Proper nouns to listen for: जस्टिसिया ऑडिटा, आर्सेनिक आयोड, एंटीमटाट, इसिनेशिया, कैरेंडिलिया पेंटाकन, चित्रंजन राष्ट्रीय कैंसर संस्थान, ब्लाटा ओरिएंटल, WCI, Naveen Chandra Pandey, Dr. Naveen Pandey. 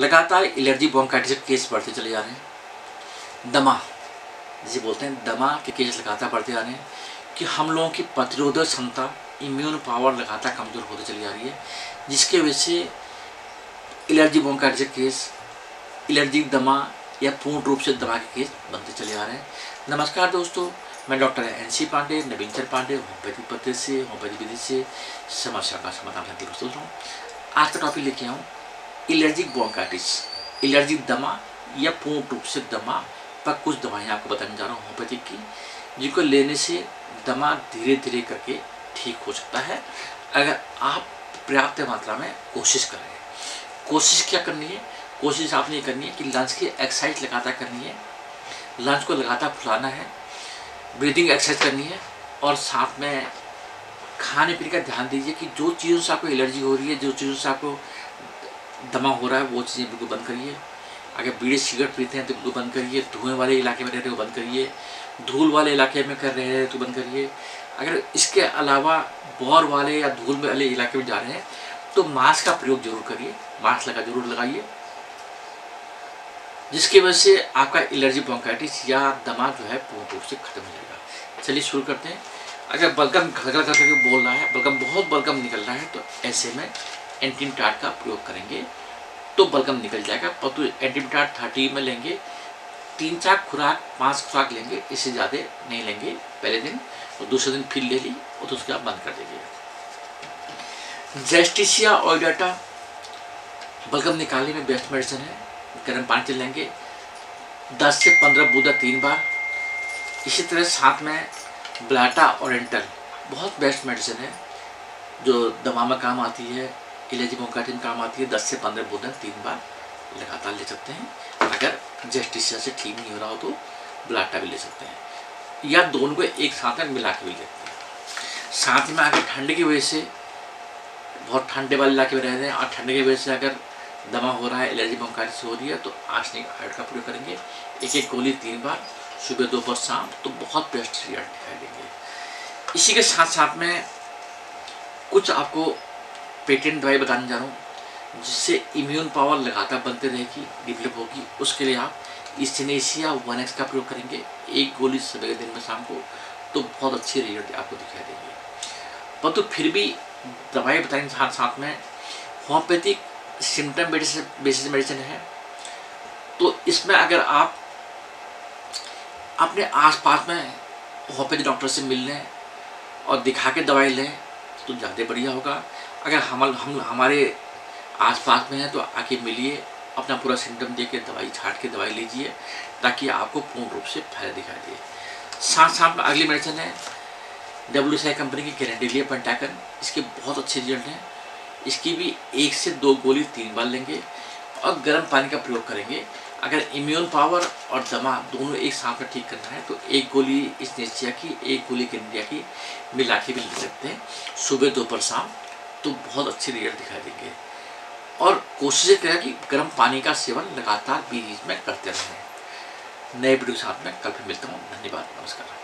लगातार allergy bronchitis के case बढ़ते चले जा रहे हैं। दमा जिसे बोलते हैं, दमा के केस लगातार बढ़ते जा रहे हैं कि हम लोगों की प्रतिरोधक क्षमता, इम्यून पावर लगातार कमज़ोर होती चली जा रही है, जिसके वजह से एलर्जी ब्रोंकाइटिस के केस, एलर्जिक दमा या पूर्ण रूप से दमा के केस बनते चले जा रहे हैं। नमस्कार दोस्तों, मैं doctor NC Pandey, Naveen Chandra Pandey, homeopathy विधि से समस्या का समाधान करने प्रस्तुत हूँ। आज का टॉपिक लेके आऊँ एलर्जिक ब्रोंकाइटिस, एलर्जिक दमा या पूर्ण रूप से दमा पर कुछ दवाएं आपको बताने जा रहा हूँ होम्योपैथी की, जिनको लेने से दमा धीरे धीरे करके ठीक हो सकता है अगर आप पर्याप्त मात्रा में कोशिश करें। कोशिश क्या करनी है? कोशिश आपने ये करनी है कि लंग्स की एक्सरसाइज लगातार करनी है, लंग्स को लगातार फुलाना है, ब्रीदिंग एक्सरसाइज करनी है और साथ में खाने पीने का ध्यान दीजिए कि जो चीज़ों से आपको एलर्जी हो रही है, जो चीज़ों से आपको दमा हो रहा है, वो चीज़ें बिल्कुल बंद करिए। अगर बीड़ी सिगरेट पीते हैं तो बिल्कुल बंद करिए, धुएँ वाले इलाके में रहते हो बंद करिए, धूल वाले इलाके में कर रहे हैं तो बंद करिए। अगर इसके अलावा बौर वाले या धूल वाले इलाके में जा रहे हैं तो मास्क का प्रयोग जरूर करिए, मास्क जरूर लगाइए, जिसकी वजह से आपका एलर्जी ब्रोंकाइटिस या दमा जो है पूर्ण रूप से खत्म हो जाएगा। चलिए शुरू करते हैं। अगर बलगम घड़घड़ करके बोल रहा है, बहुत बलगम निकल रहा है, तो ऐसे में एंटीमटाट का प्रयोग करेंगे तो बलगम निकल जाएगा। परंतु एंटीमटाट 30 में लेंगे, 3-4 खुराक 5 खुराक लेंगे, इससे ज़्यादा नहीं लेंगे पहले दिन, और दूसरे दिन फिर ले ली और तो उसके बाद बंद कर दीजिएगा। जस्टिसिया ऑडिटा बलगम निकालने में बेस्ट मेडिसिन है। गर्म पानी से लेंगे, 10 से 15 बूंदा 3 बार। इसी तरह साथ में ब्लाटा ओरिएंटल बहुत बेस्ट मेडिसिन है, जो दमा में काम आती है, एलर्जी ब्रोंकाइटिस में काम आती है। 10 से 15 बूंदा 3 बार लगातार ले सकते हैं। अगर जस्टिसिया से ठीक नहीं हो रहा हो तो ब्लाटा भी ले सकते हैं, या दोनों को एक साथ मिला के भी ले सकते हैं। साथ में अगर ठंड की वजह से, बहुत ठंडे वाले इलाके में रहते हैं और ठंड की वजह से अगर दमा हो रहा है, एलर्जी ब्रोंकाइटिस हो रही है, तो आर्सेनिक आयोड का प्रयोग करेंगे, 1 गोली 3 बार सुबह 2 बार शाम, तो बहुत बेस्ट रिजल्ट दिखाई देंगे। इसी के साथ साथ में कुछ आपको पेटेंट दवाई बताने जा रहा हूँ, जिससे इम्यून पावर लगातार बनते रहेगी, डेवलप होगी। उसके लिए आप इसिनेशिया 1X का प्रयोग करेंगे, 1 गोली सुबह दिन में शाम को, तो बहुत अच्छे रिजल्ट आपको दिखाई देंगे। परंतु फिर भी दवाई बताने के साथ में होम्योपैथिक सिम्टम बेसिस मेडिसिन है, तो इसमें अगर आप अपने आसपास में होम्योपैथी डॉक्टर से मिल लें और दिखा के दवाई लें तो ज़्यादा बढ़िया होगा। अगर हम हमारे आसपास में है तो आके मिलिए, अपना पूरा सिम्टम दे के दवाई छाट के दवाई लीजिए, ताकि आपको पूर्ण रूप से फायदा दिखाई दे। साथ में अगली मेडिसिन है WCI कंपनी की कैरेंडिलिया पेंटाकन, इसके बहुत अच्छे रिजल्ट हैं। इसकी भी 1 से 2 गोली 3 बार लेंगे और गर्म पानी का प्रयोग करेंगे। अगर इम्यून पावर और दमा दोनों एक साथ में ठीक करना है तो 1 गोली इसिनेशिया की, 1 गोली कैरेंडिलिया की मिला के भी ले सकते हैं सुबह 2 पर शाम, तो बहुत अच्छे रिजल्ट दिखाई देंगे। और कोशिश करें कि गर्म पानी का सेवन लगातार बीच में करते रहें। नए वीडियो साथ में कल फिर मिलता हूँ। धन्यवाद, नमस्कार।